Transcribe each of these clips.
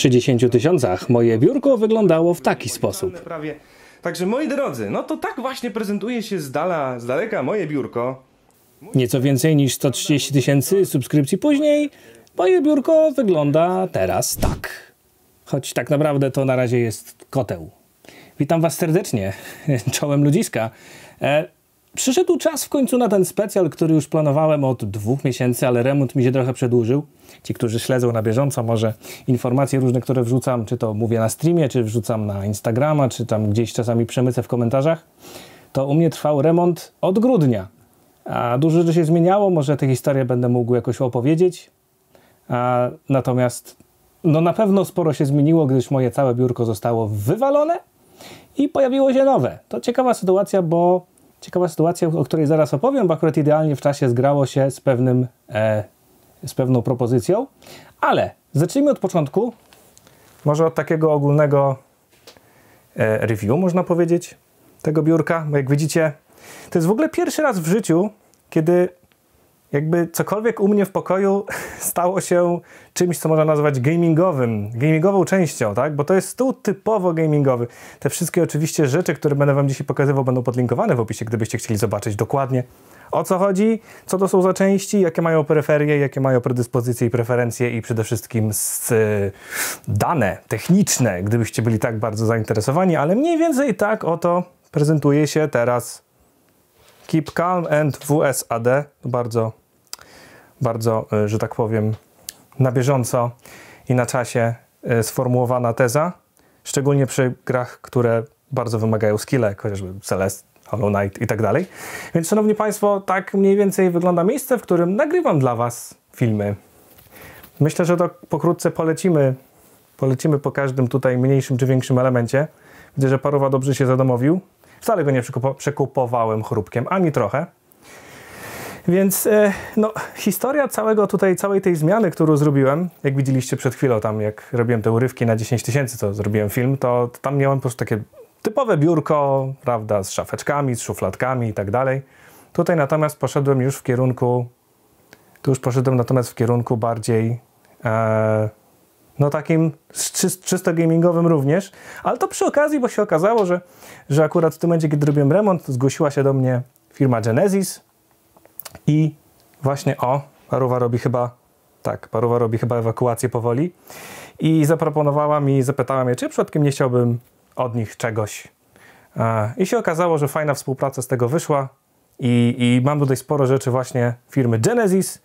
Przy 10 000 moje biurko wyglądało w taki sposób. Także moi drodzy, no to tak właśnie prezentuje się z daleka moje biurko. Nieco więcej niż 130 000 subskrypcji później, moje biurko wygląda teraz tak. Choć tak naprawdę to na razie jest koteł. Witam was serdecznie, czołem ludziska. Przyszedł czas w końcu na ten specjal, który już planowałem od 2 miesięcy, ale remont mi się trochę przedłużył. Ci, którzy śledzą na bieżąco może informacje różne, które wrzucam, czy to mówię na streamie, czy wrzucam na Instagrama, czy tam gdzieś czasami przemycę w komentarzach, to u mnie trwał remont od grudnia. A dużo rzeczy się zmieniało, może tę historię będę mógł jakoś opowiedzieć. Natomiast no na pewno sporo się zmieniło, gdyż moje całe biurko zostało wywalone i pojawiło się nowe. To ciekawa sytuacja, bo o której zaraz opowiem, bo akurat idealnie w czasie zgrało się z pewną propozycją. Ale zacznijmy od początku. Może od takiego ogólnego review, można powiedzieć, tego biurka. Bo jak widzicie, to jest w ogóle pierwszy raz w życiu, kiedy jakby cokolwiek u mnie w pokoju stało się czymś, co można nazwać gamingową częścią, tak? Bo to jest stół typowo gamingowy. Te wszystkie oczywiście rzeczy, które będę wam dzisiaj pokazywał, będą podlinkowane w opisie, gdybyście chcieli zobaczyć dokładnie, o co chodzi, co to są za części, jakie mają peryferie, jakie mają predyspozycje i preferencje i przede wszystkim dane techniczne, gdybyście byli tak bardzo zainteresowani, ale mniej więcej tak oto prezentuje się teraz Keep Calm and WSAD, bardzo, że tak powiem, na bieżąco i na czasie sformułowana teza, szczególnie przy grach, które bardzo wymagają skillek, chociażby Celeste, Hollow Knight i tak dalej. Więc szanowni państwo, tak mniej więcej wygląda miejsce, w którym nagrywam dla was filmy. Myślę, że to pokrótce polecimy po każdym tutaj mniejszym czy większym elemencie. Widzę, że Parowa dobrze się zadomowił. Wcale go nie przekupowałem chrupkiem, ani trochę. Więc no, historia całej tej zmiany, którą zrobiłem, jak widzieliście przed chwilą tam, jak robiłem te urywki na 10 000, co zrobiłem film, to tam miałem po prostu takie typowe biurko, prawda, z szafeczkami, z szufladkami i tak dalej. Tutaj natomiast poszedłem już w kierunku, bardziej no takim czysto gamingowym również, ale to przy okazji, bo się okazało, że akurat w tym momencie, kiedy robiłem remont, zgłosiła się do mnie firma Genesis i właśnie Parowa robi chyba ewakuację powoli i zaproponowała mi, zapytała mnie, czy przypadkiem nie chciałbym od nich czegoś. I się okazało, że fajna współpraca z tego wyszła i mam tutaj sporo rzeczy właśnie firmy Genesis.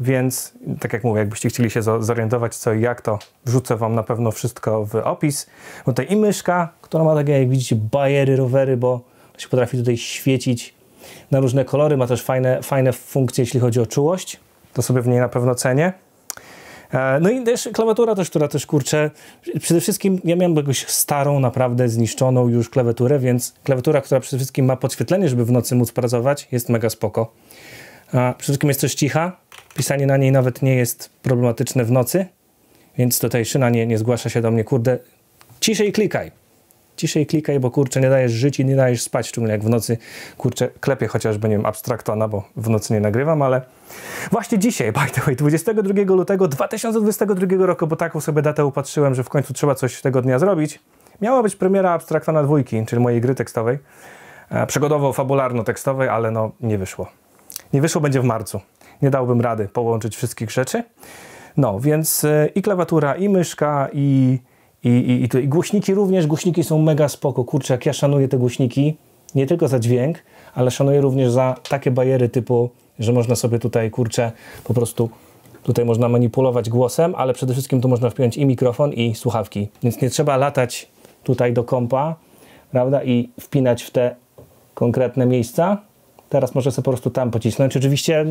Więc, tak jak mówię, jakbyście chcieli się zorientować co i jak, to wrzucę wam na pewno wszystko w opis. Tutaj i myszka, która ma takie, jak widzicie, bajery, rowery, bo się potrafi tutaj świecić na różne kolory. Ma też fajne funkcje, jeśli chodzi o czułość. To sobie w niej na pewno cenię. No i też klawiatura, która też, kurczę, przede wszystkim ja miałem jakąś starą, naprawdę zniszczoną już klawiaturę, więc klawiatura, która przede wszystkim ma podświetlenie, żeby w nocy móc pracować, jest mega spoko. Przede wszystkim jest też cicha. Pisanie na niej nawet nie jest problematyczne w nocy, więc tutaj szyna nie zgłasza się do mnie, kurde, ciszej klikaj, bo kurczę, nie dajesz żyć i nie dajesz spać, szczególnie jak w nocy, kurczę, klepię chociażby, nie wiem, Abstraktona, bo w nocy nie nagrywam, ale właśnie dzisiaj, by the way, 22 lutego 2022 roku, bo taką sobie datę upatrzyłem, że w końcu trzeba coś tego dnia zrobić, miała być premiera Abstraktona 2, czyli mojej gry tekstowej, przygodowo-fabularno-tekstowej, ale no, nie wyszło. Nie wyszło, będzie w marcu. Nie dałbym rady połączyć wszystkich rzeczy. No, więc i klawiatura, i myszka, i głośniki również. Głośniki są mega spoko. Kurczę, jak ja szanuję te głośniki, nie tylko za dźwięk, ale szanuję również za takie bajery typu, że można sobie tutaj, kurczę, po prostu tutaj można manipulować głosem, ale przede wszystkim tu można wpiąć i mikrofon, i słuchawki. Więc nie trzeba latać tutaj do kompa, prawda, i wpinać w te konkretne miejsca. Teraz może sobie po prostu tam pocisnąć. Oczywiście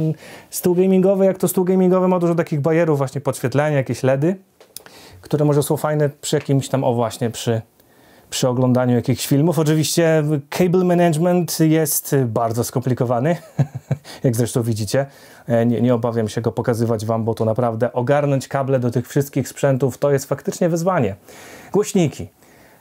stół gamingowy, jak to stół gamingowy, ma dużo takich bajerów, właśnie podświetlenia, jakieś LEDy, które może są fajne przy jakimś tam, przy oglądaniu jakichś filmów. Oczywiście cable management jest bardzo skomplikowany, jak zresztą widzicie. Nie obawiam się go pokazywać wam, bo to naprawdę ogarnąć kable do tych wszystkich sprzętów to jest faktycznie wyzwanie. Głośniki,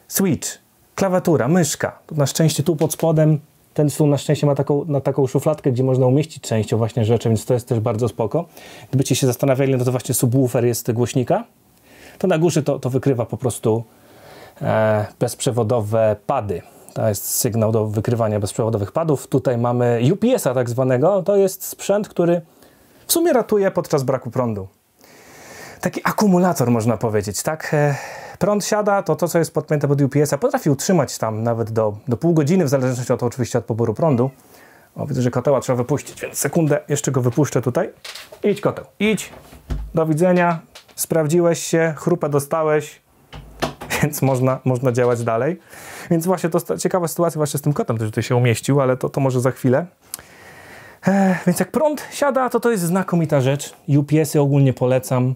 switch, klawiatura, myszka. Na szczęście tu pod spodem ten stół na szczęście ma taką szufladkę, gdzie można umieścić częścią właśnie rzeczy, więc to jest też bardzo spoko. Gdybyście się zastanawiali, no to właśnie subwoofer jest głośnika. to na górze to wykrywa po prostu bezprzewodowe pady. To jest sygnał do wykrywania bezprzewodowych padów. Tutaj mamy UPS-a tak zwanego. To jest sprzęt, który w sumie ratuje podczas braku prądu. Taki akumulator, można powiedzieć, tak? Prąd siada, to co jest podpięte pod UPS-a potrafi utrzymać tam nawet do pół godziny, w zależności od oczywiście od poboru prądu. O, widzę, że koteła trzeba wypuścić, więc sekundę, jeszcze go wypuszczę tutaj. Idź koteł, idź. Do widzenia. Sprawdziłeś się, chrupę dostałeś, więc można działać dalej. Więc właśnie to ciekawa sytuacja właśnie z tym kotem, który tutaj się umieścił, ale to może za chwilę. Więc jak prąd siada, to jest znakomita rzecz. UPS-y ogólnie polecam.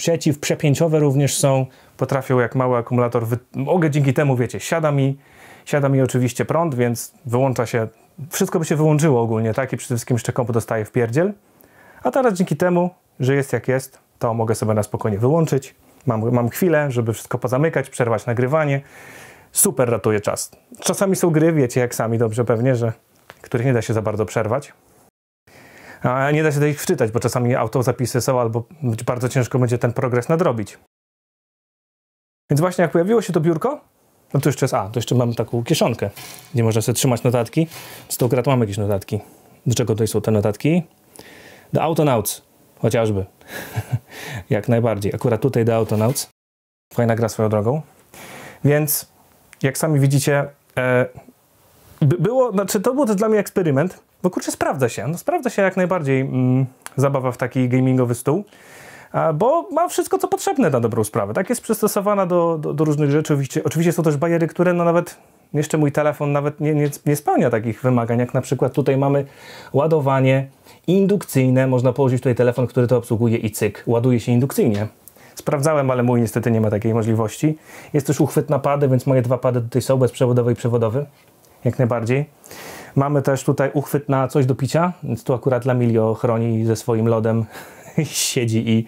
Przeciwprzepięciowe również są. Potrafią jak mały akumulator. Mogę dzięki temu, wiecie, siada mi oczywiście prąd, więc wyłącza się. Wszystko by się wyłączyło ogólnie, tak? I przede wszystkim jeszcze kompu dostaje w pierdziel. A teraz dzięki temu, że jest jak jest, to mogę sobie na spokojnie wyłączyć. Mam chwilę, żeby wszystko pozamykać, przerwać nagrywanie. Super ratuje czas. Czasami są gry, wiecie, jak sami dobrze pewnie, że których nie da się za bardzo przerwać. A nie da się do ich wczytać, bo czasami autozapisy są, albo bardzo ciężko będzie ten progres nadrobić. Więc właśnie jak pojawiło się to biurko, no to jeszcze jest, to jeszcze mamy taką kieszonkę, gdzie można sobie trzymać notatki. Z tą grat mamy jakieś notatki. Do czego tutaj są te notatki? The Autonauts, chociażby. Jak najbardziej. Akurat tutaj The Autonauts. Fajna gra swoją drogą. Więc, jak sami widzicie, to był też dla mnie eksperyment, bo kurczę, sprawdza się. No, sprawdza się jak najbardziej zabawa w taki gamingowy stół, bo ma wszystko, co potrzebne na dobrą sprawę. Tak, jest przystosowana do różnych rzeczy. Oczywiście są też bariery, które no nawet jeszcze mój telefon nawet nie spełnia takich wymagań, jak na przykład tutaj mamy ładowanie indukcyjne. Można położyć tutaj telefon, który to obsługuje i cyk, ładuje się indukcyjnie. Sprawdzałem, ale mój niestety nie ma takiej możliwości. Jest też uchwyt na pady, więc moje dwa pady tutaj są, bezprzewodowy i przewodowy. Jak najbardziej. Mamy też tutaj uchwyt na coś do picia, więc tu akurat Lamilio chroni ze swoim lodem, siedzi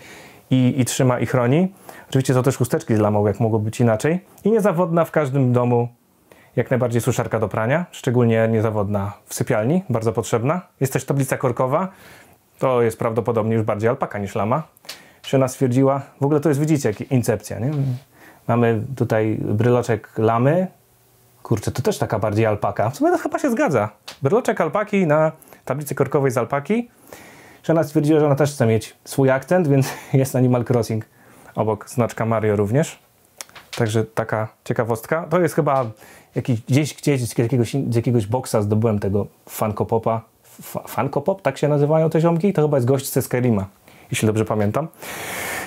i trzyma i chroni. Oczywiście są też chusteczki dla małych, mogło być inaczej. I niezawodna w każdym domu, jak najbardziej suszarka do prania, szczególnie niezawodna w sypialni, bardzo potrzebna. Jest też tablica korkowa, to jest prawdopodobnie już bardziej alpaka niż lama. Szyna stwierdziła, w ogóle to jest, widzicie, jak incepcja, nie? Mamy tutaj bryloczek lamy. Kurczę, to też taka bardziej alpaka. W sumie to chyba się zgadza. Bryloczek alpaki na tablicy korkowej z alpaki. Szena stwierdziła, że ona też chce mieć swój akcent, więc jest Animal Crossing. Obok znaczka Mario również. Także taka ciekawostka. To jest chyba gdzieś z jakiegoś boksa zdobyłem tego Funko Popa. Funko Pop? Tak się nazywają te ziomki? To chyba jest gość ze Skyrima, jeśli dobrze pamiętam.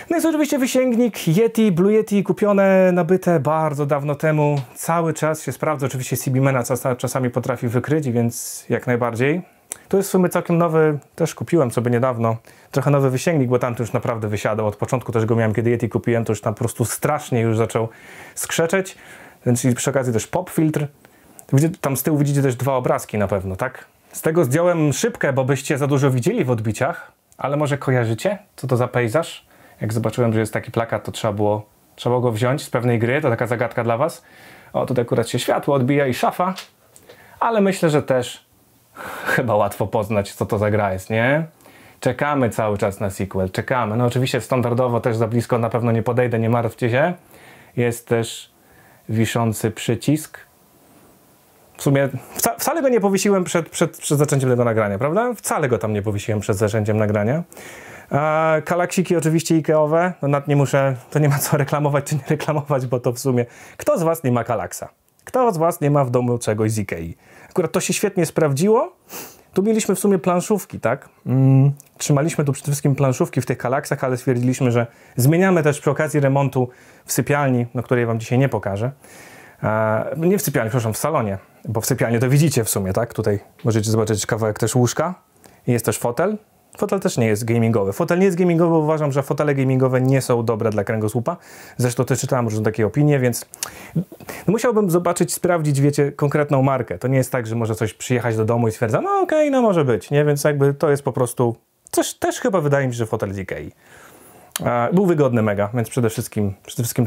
No jest oczywiście wysięgnik Yeti, Blue Yeti, kupione, nabyte bardzo dawno temu. Cały czas się sprawdza, oczywiście CBmana czasami potrafi wykryć, więc jak najbardziej. To jest w sumie całkiem nowy, też kupiłem sobie niedawno, trochę nowy wysięgnik, bo tamty już naprawdę wysiadał. Od początku też go miałem, kiedy Yeti kupiłem, to już tam po prostu strasznie już zaczął skrzeczeć. Więc przy okazji też pop filtr. Tam z tyłu widzicie też dwa obrazki na pewno, tak? Z tego zdjąłem szybkę, bo byście za dużo widzieli w odbiciach, ale może kojarzycie, co to za pejzaż? Jak zobaczyłem, że jest taki plakat, to trzeba było go wziąć z pewnej gry. To taka zagadka dla was. O, tutaj akurat się światło odbija i szafa. Ale myślę, że też chyba łatwo poznać, co to za gra jest, nie? Czekamy cały czas na sequel. Czekamy. No oczywiście standardowo też za blisko na pewno nie podejdę, nie martwcie się. Jest też wiszący przycisk. W sumie wcale go nie powiesiłem przed zaczęciem tego nagrania, prawda? Wcale go tam nie powiesiłem przed zaczęciem nagrania. Galaksiki oczywiście Ikeowe, no nad nie muszę, to nie ma co reklamować czy nie reklamować, bo to w sumie kto z was nie ma Galaksa? Kto z was nie ma w domu czegoś z Ikei? Akurat to się świetnie sprawdziło. Tu mieliśmy w sumie planszówki, tak? Trzymaliśmy tu przede wszystkim planszówki w tych Galaksach, ale stwierdziliśmy, że zmieniamy też przy okazji remontu w sypialni, no której wam dzisiaj nie pokażę. Nie w sypialni, przepraszam, w salonie, bo w sypialni to widzicie w sumie, tak? Tutaj możecie zobaczyć kawałek też łóżka. Jest też fotel. Fotel też nie jest gamingowy. Fotel nie jest gamingowy, bo uważam, że fotele gamingowe nie są dobre dla kręgosłupa. Zresztą też czytałem różne takie opinie, więc musiałbym zobaczyć, sprawdzić, wiecie, konkretną markę. To nie jest tak, że może coś przyjechać do domu i stwierdza, no okej, no może być, nie? Więc jakby to jest po prostu... Też chyba wydaje mi się, że fotel z Ikei. Był wygodny mega, więc przede wszystkim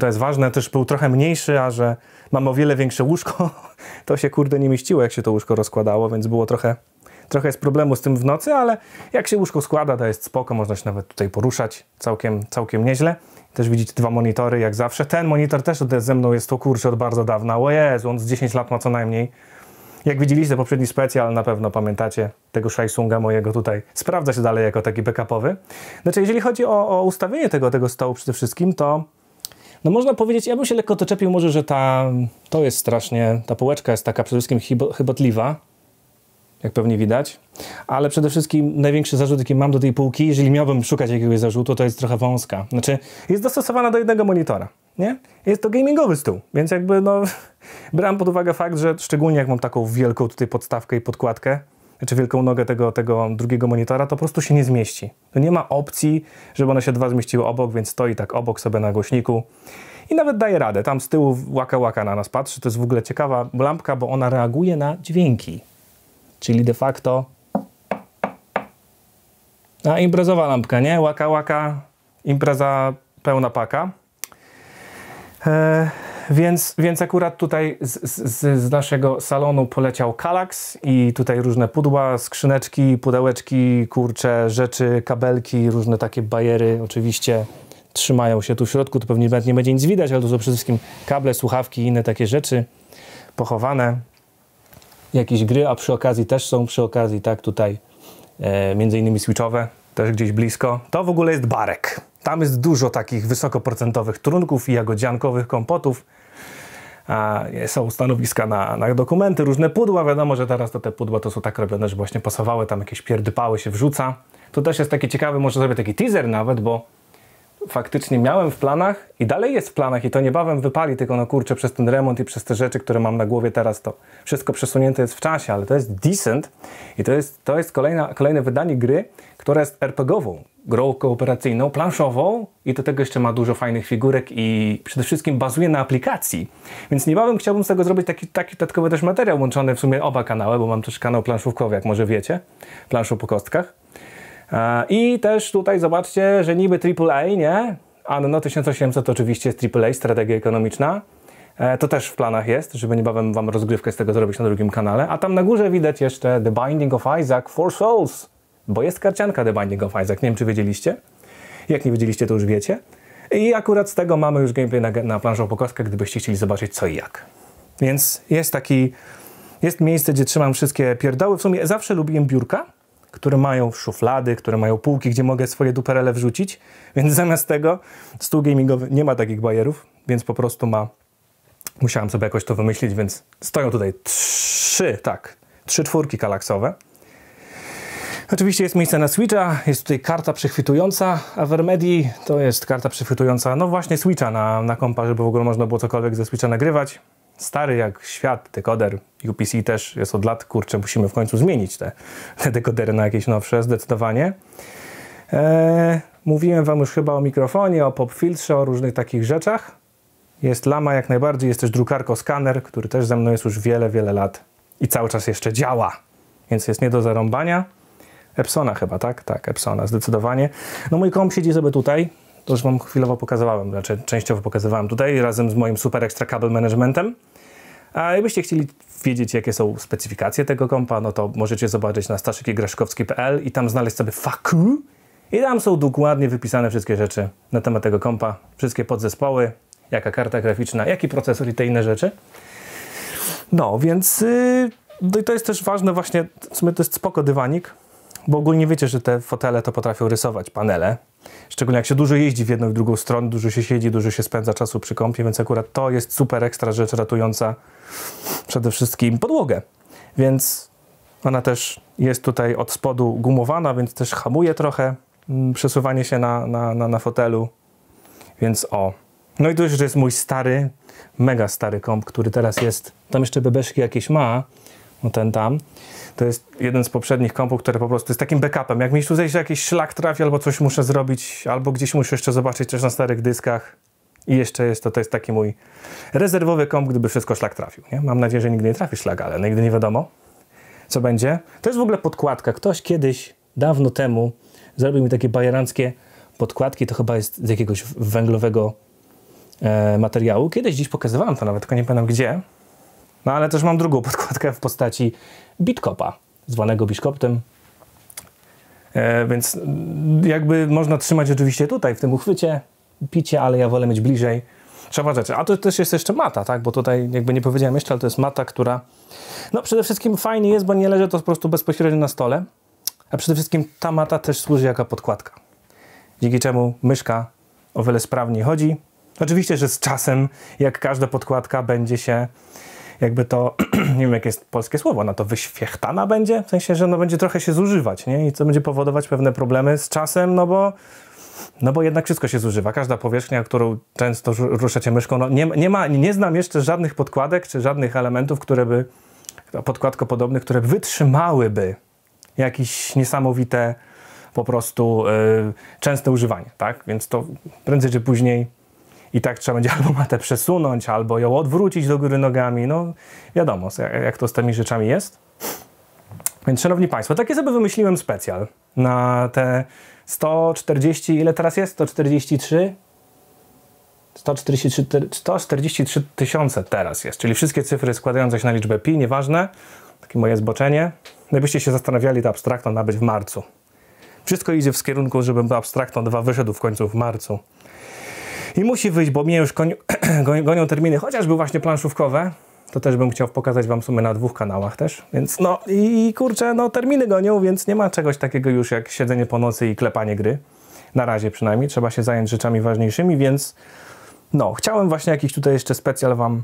to jest ważne. Też był trochę mniejszy, a że mamy o wiele większe łóżko, to się kurde nie mieściło, jak się to łóżko rozkładało, więc było trochę... Trochę jest problemu z tym w nocy, ale jak się łóżko składa, to jest spoko, można się nawet tutaj poruszać całkiem nieźle. Też widzicie dwa monitory jak zawsze. Ten monitor też ze mną jest, to kurczę, od bardzo dawna. O Jezu, on z 10 lat ma co najmniej. Jak widzieliście poprzedni specjal, na pewno pamiętacie tego Shaisunga mojego tutaj. Sprawdza się dalej jako taki backupowy. Znaczy, jeżeli chodzi o ustawienie tego stołu przede wszystkim, to no można powiedzieć, ja bym się lekko doczepił może, że to jest strasznie, ta półeczka jest taka przede wszystkim chybotliwa, jak pewnie widać, ale przede wszystkim największy zarzut, jaki mam do tej półki, jeżeli miałbym szukać jakiegoś zarzutu, to jest trochę wąska. Znaczy, jest dostosowana do jednego monitora, nie? Jest to gamingowy stół, więc jakby no, brałem pod uwagę fakt, że szczególnie jak mam taką wielką tutaj podstawkę i podkładkę, czy wielką nogę tego drugiego monitora, to po prostu się nie zmieści. To nie ma opcji, żeby one się dwa zmieściły obok, więc stoi tak obok sobie na głośniku i nawet daje radę. Tam z tyłu łaka na nas patrzy. To jest w ogóle ciekawa lampka, bo ona reaguje na dźwięki. Czyli de facto imprezowa lampka, nie? Łaka, impreza pełna paka. Więc akurat tutaj z naszego salonu poleciał kalaks i tutaj różne pudła, skrzyneczki, pudełeczki, kurcze, rzeczy, kabelki, różne takie bajery oczywiście trzymają się tu w środku, to pewnie nawet nie będzie nic widać, ale to są przede wszystkim kable, słuchawki i inne takie rzeczy pochowane. Jakieś gry, a przy okazji też są, tak tutaj między innymi switchowe, też gdzieś blisko. To w ogóle jest barek. Tam jest dużo takich wysokoprocentowych trunków i jagodziankowych kompotów. Są stanowiska na dokumenty, różne pudła. Wiadomo, że teraz te pudła to są tak robione, że właśnie pasowały, tam jakieś pierdypały się wrzuca. To też jest takie ciekawe, może zrobię taki teaser nawet, bo faktycznie miałem w planach i dalej jest w planach i to niebawem wypali, tylko no kurczę, przez ten remont i przez te rzeczy, które mam na głowie teraz, to wszystko przesunięte jest w czasie, ale to jest Decent i to jest kolejne wydanie gry, która jest RPG-ową, grą kooperacyjną, planszową i do tego jeszcze ma dużo fajnych figurek i przede wszystkim bazuje na aplikacji, więc niebawem chciałbym z tego zrobić taki dodatkowy też materiał łączony w sumie oba kanały, bo mam też kanał planszówkowy, jak może wiecie, planszą po kostkach. I też tutaj zobaczcie, że niby AAA, nie? Anno 1800 to oczywiście jest AAA, strategia ekonomiczna. To też w planach jest, żeby niebawem wam rozgrywkę z tego zrobić na drugim kanale. A tam na górze widać jeszcze The Binding of Isaac Four Souls, bo jest karcianka The Binding of Isaac, nie wiem czy wiedzieliście. Jak nie wiedzieliście, to już wiecie. I akurat z tego mamy już gameplay na planszą po kostkach, gdybyście chcieli zobaczyć co i jak. Więc jest miejsce, gdzie trzymam wszystkie pierdoły. W sumie zawsze lubiłem biurka, które mają szuflady, które mają półki, gdzie mogę swoje duperele wrzucić, więc zamiast tego stół gamingowy nie ma takich bajerów, więc po prostu musiałem sobie jakoś to wymyślić, więc stoją tutaj trzy czwórki kalaksowe. Oczywiście jest miejsce na Switcha, jest tutaj karta przechwytująca Avermedii, to jest karta przechwytująca, no właśnie Switcha na kompa, żeby w ogóle można było cokolwiek ze Switcha nagrywać. Stary jak świat dekoder, UPC też jest od lat, kurczę, musimy w końcu zmienić te dekodery na jakieś nowsze, zdecydowanie. Mówiłem wam już chyba o mikrofonie, o popfiltrze, o różnych takich rzeczach. Jest lama jak najbardziej, jest też drukarko-skaner, który też ze mną jest już wiele lat i cały czas jeszcze działa, więc jest nie do zarąbania. Epsona chyba, tak? Tak, Epsona, zdecydowanie. No mój komp siedzi sobie tutaj. To już wam chwilowo pokazywałem, znaczy częściowo pokazywałem tutaj, razem z moim super ekstra kabel managementem. A jakbyście chcieli wiedzieć, jakie są specyfikacje tego kompa, no to możecie zobaczyć na staszekigraszkowski.pl i tam znaleźć sobie FAQ. I tam są dokładnie wypisane wszystkie rzeczy na temat tego kompa, wszystkie podzespoły, jaka karta graficzna, jaki procesor i te inne rzeczy. No, więc to jest też ważne właśnie, w sumie to jest spoko dywanik, bo ogólnie wiecie, że te fotele to potrafią rysować panele. Szczególnie jak się dużo jeździ w jedną i drugą stronę, dużo się siedzi, dużo się spędza czasu przy kompie, więc akurat to jest super ekstra rzecz ratująca przede wszystkim podłogę. Więc ona też jest tutaj od spodu gumowana, więc też hamuje trochę przesuwanie się na fotelu. Więc o. No i to już jest mój stary, mega stary komp, który teraz jest, tam jeszcze bebeszki jakieś ma. No ten tam. To jest jeden z poprzednich kompów, który po prostu jest takim backupem. Jak mi tu zejść, że jakiś szlak trafi, albo coś muszę zrobić, albo gdzieś muszę jeszcze zobaczyć coś na starych dyskach. I jeszcze jest to jest taki mój rezerwowy komp, gdyby wszystko szlak trafił. Nie? Mam nadzieję, że nigdy nie trafi szlak, ale nigdy nie wiadomo, co będzie. To jest w ogóle podkładka. Ktoś kiedyś, dawno temu, zrobił mi takie bajeranckie podkładki. To chyba jest z jakiegoś węglowego materiału. Kiedyś gdzieś pokazywałem to nawet, tylko nie pamiętam gdzie. No ale też mam drugą podkładkę w postaci bitkopa zwanego biszkoptem. Więc jakby można trzymać oczywiście tutaj, w tym uchwycie, picie, ale ja wolę mieć bliżej. Trzeba uważać. A to też jest jeszcze mata, tak? Bo tutaj jakby nie powiedziałem jeszcze, ale to jest mata, która no przede wszystkim fajnie jest, bo nie leży to po prostu bezpośrednio na stole, a przede wszystkim ta mata też służy jako podkładka, dzięki czemu myszka o wiele sprawniej chodzi. Oczywiście, że z czasem, jak każda podkładka, będzie się jakby to, nie wiem jakie jest polskie słowo, na to wyświechtana będzie, w sensie, że no będzie trochę się zużywać, nie? I co będzie powodować pewne problemy z czasem, no bo jednak wszystko się zużywa. Każda powierzchnia, którą często ruszacie myszką, no nie znam jeszcze żadnych podkładek, czy żadnych elementów, które by, podkładkopodobnych, które wytrzymałyby jakieś niesamowite po prostu częste używanie, tak? Więc to prędzej czy później i tak trzeba będzie albo matę przesunąć, albo ją odwrócić do góry nogami, no wiadomo, jak to z tymi rzeczami jest. Więc szanowni Państwo, takie sobie wymyśliłem specjal na te 140, ile teraz jest? 143? 143 tysiące teraz jest, czyli wszystkie cyfry składające się na liczbę pi, nieważne, takie moje zboczenie. Jakbyście się zastanawiali, to Abstraktona ma być w marcu. Wszystko idzie w kierunku, żeby Abstrakton 2 wyszedł w końcu w marcu. I musi wyjść, bo mnie już gonią terminy, chociażby właśnie planszówkowe. To też bym chciał pokazać Wam w sumie na dwóch kanałach też. Więc no i kurczę, no terminy gonią, więc nie ma czegoś takiego już jak siedzenie po nocy i klepanie gry. Na razie przynajmniej. Trzeba się zająć rzeczami ważniejszymi, więc no chciałem właśnie jakiś tutaj jeszcze specjal Wam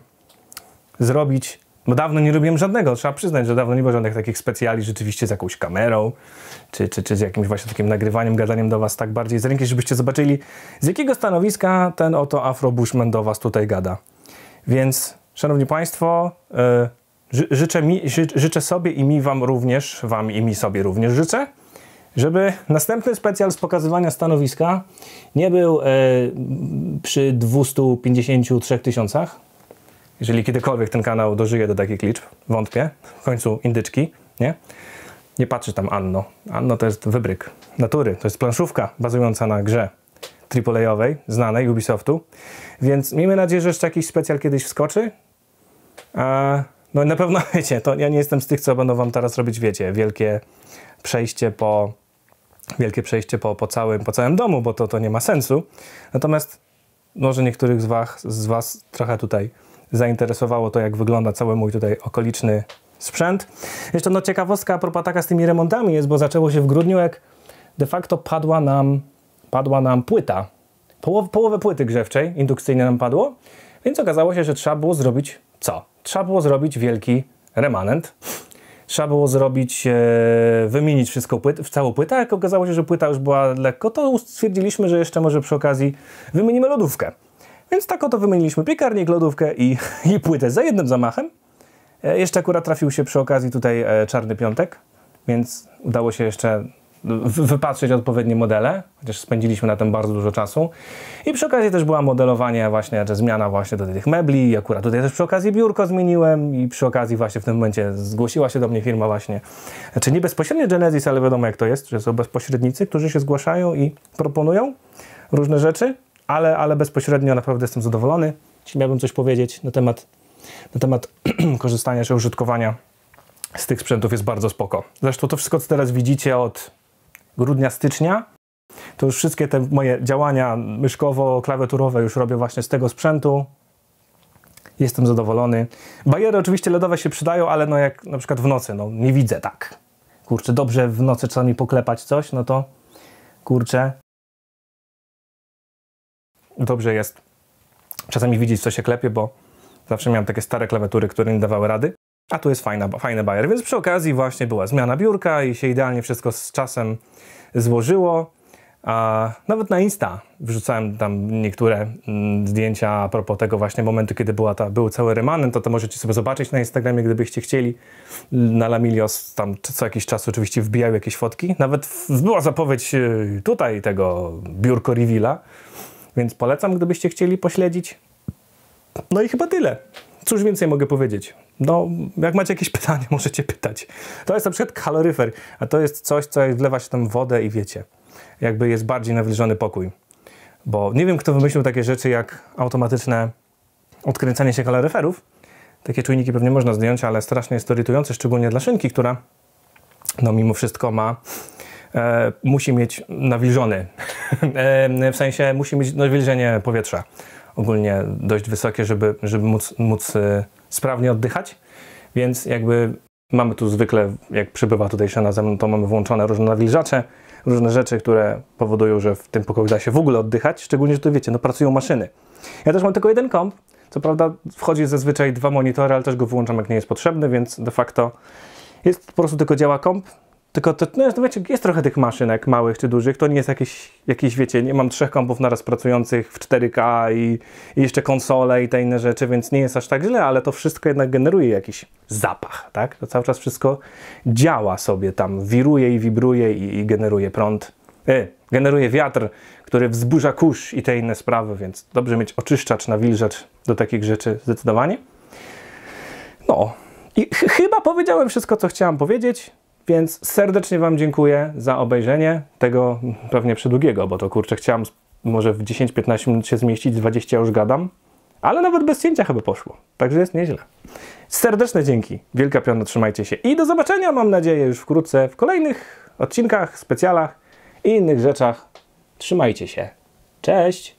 zrobić. Bo dawno nie robiłem żadnego, trzeba przyznać, że dawno nie było żadnych takich specjali rzeczywiście z jakąś kamerą, czy z jakimś właśnie takim nagrywaniem, gadaniem do Was tak bardziej z ręki, żebyście zobaczyli, z jakiego stanowiska ten oto afrobushman do Was tutaj gada. Więc, szanowni Państwo, życzę sobie i mi Wam również, Wam i mi sobie również życzę, żeby następny specjal z pokazywania stanowiska nie był przy 253 tysiącach, jeżeli kiedykolwiek ten kanał dożyje do takich liczb, wątpię, w końcu indyczki, nie? Nie patrzy tam Anno. Anno to jest wybryk natury, to jest planszówka bazująca na grze AAA-owej, znanej Ubisoftu, więc miejmy nadzieję, że jeszcze jakiś specjal kiedyś wskoczy. No i na pewno wiecie, to ja nie jestem z tych, co będą Wam teraz robić, wiecie, wielkie przejście po całym domu, bo to nie ma sensu. Natomiast może niektórych z was trochę tutaj zainteresowało to, jak wygląda cały mój tutaj okoliczny sprzęt. Jeszcze no ciekawostka a propos taka z tymi remontami jest, bo zaczęło się w grudniu, jak de facto padła nam płyta. Połowę płyty grzewczej indukcyjnej nam padło, więc okazało się, że trzeba było zrobić co? Trzeba było zrobić wielki remanent. Trzeba było zrobić, wymienić wszystko w całą płytę, jak okazało się, że płyta już była lekko, to stwierdziliśmy, że jeszcze może przy okazji wymienimy lodówkę. Więc tak oto wymieniliśmy piekarnik, lodówkę i płytę za jednym zamachem. Jeszcze akurat trafił się przy okazji tutaj Czarny Piątek, więc udało się jeszcze wypatrzeć odpowiednie modele, chociaż spędziliśmy na tym bardzo dużo czasu. I przy okazji też była modelowanie właśnie, czy zmiana właśnie do tych mebli. I akurat tutaj też przy okazji biurko zmieniłem i przy okazji właśnie w tym momencie zgłosiła się do mnie firma właśnie, znaczy nie bezpośrednio Genesis, ale wiadomo jak to jest, że są bezpośrednicy, którzy się zgłaszają i proponują różne rzeczy. Ale bezpośrednio naprawdę jestem zadowolony. Jeśli miałbym coś powiedzieć na temat korzystania czy użytkowania z tych sprzętów, jest bardzo spoko. Zresztą to wszystko, co teraz widzicie od grudnia, stycznia, to już wszystkie te moje działania myszkowo-klawiaturowe już robię właśnie z tego sprzętu. Jestem zadowolony. Bariery oczywiście LEDowe się przydają, ale no jak na przykład w nocy, no nie widzę tak. Kurczę, dobrze w nocy czasami poklepać coś, no to kurczę, dobrze jest czasami widzieć, co się klepie, bo zawsze miałem takie stare klawiatury, które nie dawały rady, a tu jest fajny bajer. Więc przy okazji właśnie była zmiana biurka i się idealnie wszystko z czasem złożyło. A nawet na Insta wrzucałem tam niektóre zdjęcia a propos tego właśnie momentu, kiedy był cały remanent, to możecie sobie zobaczyć na Instagramie, gdybyście chcieli. Na Lamilios tam co jakiś czas oczywiście wbijały jakieś fotki. Nawet była zapowiedź tutaj tego biurko reveala. Więc polecam, gdybyście chcieli pośledzić. No i chyba tyle. Cóż więcej mogę powiedzieć? No, jak macie jakieś pytania, możecie pytać. To jest na przykład kaloryfer, a to jest coś, co wlewa się tam wodę i wiecie, jakby jest bardziej nawilżony pokój. Bo nie wiem, kto wymyślił takie rzeczy jak automatyczne odkręcanie się kaloryferów. Takie czujniki pewnie można zdjąć, ale strasznie jest to irytujące, szczególnie dla szynki, która no mimo wszystko ma, musi mieć nawilżony, w sensie musi mieć nawilżenie powietrza ogólnie dość wysokie, żeby móc sprawnie oddychać, więc jakby mamy tu zwykle, jak przybywa tutaj Shana ze mną, to mamy włączone różne nawilżacze, różne rzeczy, które powodują, że w tym pokoju da się w ogóle oddychać, szczególnie, że to wiecie, no pracują maszyny. Ja też mam tylko jeden komp, co prawda wchodzi zazwyczaj 2 monitory, ale też go wyłączam, jak nie jest potrzebny, więc de facto jest po prostu tylko działa komp, tylko to, no wiecie, jest trochę tych maszynek małych czy dużych, to nie jest jakieś wiecie, nie mam 3 kompów naraz pracujących w 4K i jeszcze konsole i te inne rzeczy, więc nie jest aż tak źle, ale to wszystko jednak generuje jakiś zapach, tak? To cały czas wszystko działa sobie tam, wiruje i wibruje i generuje prąd, generuje wiatr, który wzburza kurz i te inne sprawy, więc dobrze mieć oczyszczacz, nawilżacz do takich rzeczy zdecydowanie. No i chyba powiedziałem wszystko, co chciałem powiedzieć. Więc serdecznie Wam dziękuję za obejrzenie tego pewnie przydługiego, bo to kurczę chciałem może w 10-15 minut się zmieścić, 20 już gadam, ale nawet bez cięcia chyba poszło, także jest nieźle. Serdeczne dzięki, wielka piona, trzymajcie się i do zobaczenia, mam nadzieję, już wkrótce w kolejnych odcinkach, specjalach i innych rzeczach. Trzymajcie się, cześć!